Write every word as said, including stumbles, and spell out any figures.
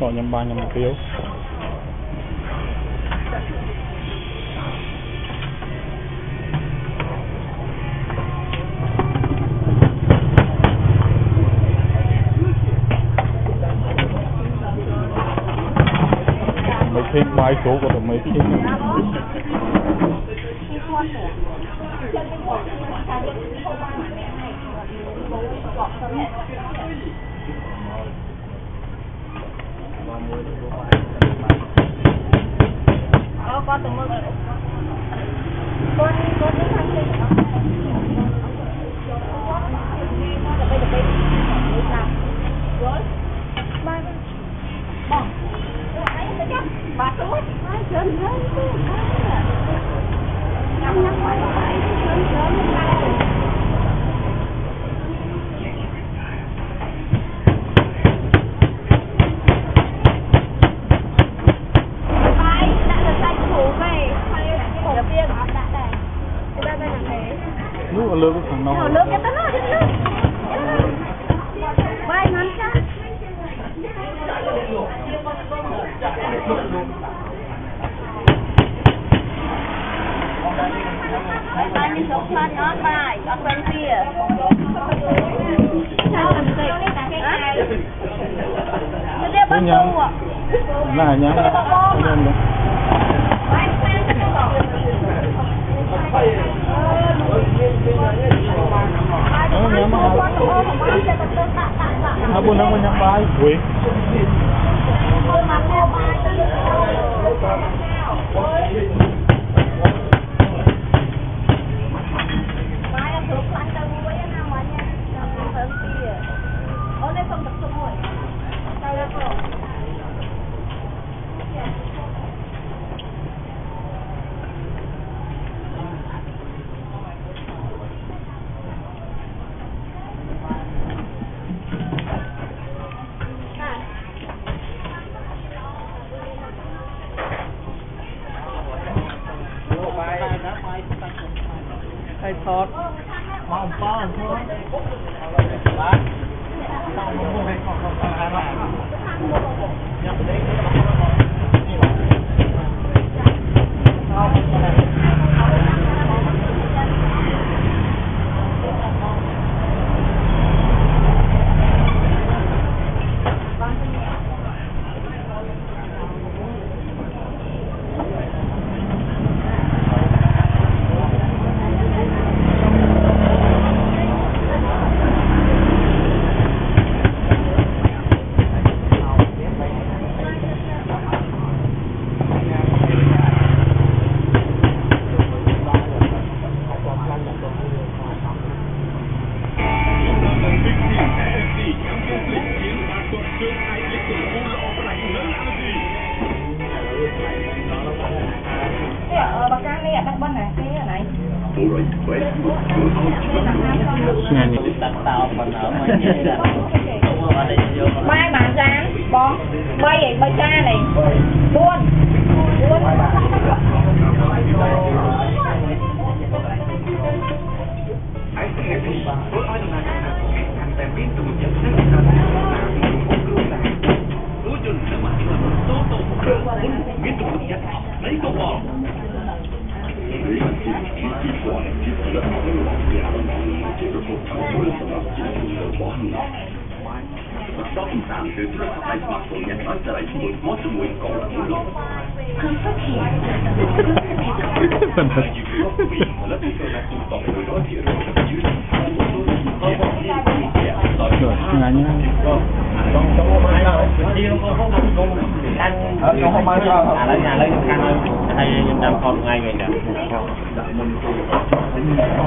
bỏ nhầm ba nhầm phiếu mấy thêm mai số của mấy thêm ờ con từng mừng con con đi thăng lên lớp của thằng nó lớp cái tên nó bay ngắn ra bay như sốt phát nó bay ở bên kia sao làm gì nó đeo bắt buộc là nhá nó buồn lắm nhá bái quỷไอ้ซอสมาอุปป้าใช่ไหมร้านเราลงไปของของร้านยังไม่ได้นี่หรอเอาmai bạn ra bón bay vậy bay ra này buôn buôn Hãy subscribe cho kênh Ghiền Mì Gõ để không bỏ lỡ những video hấp dẫn.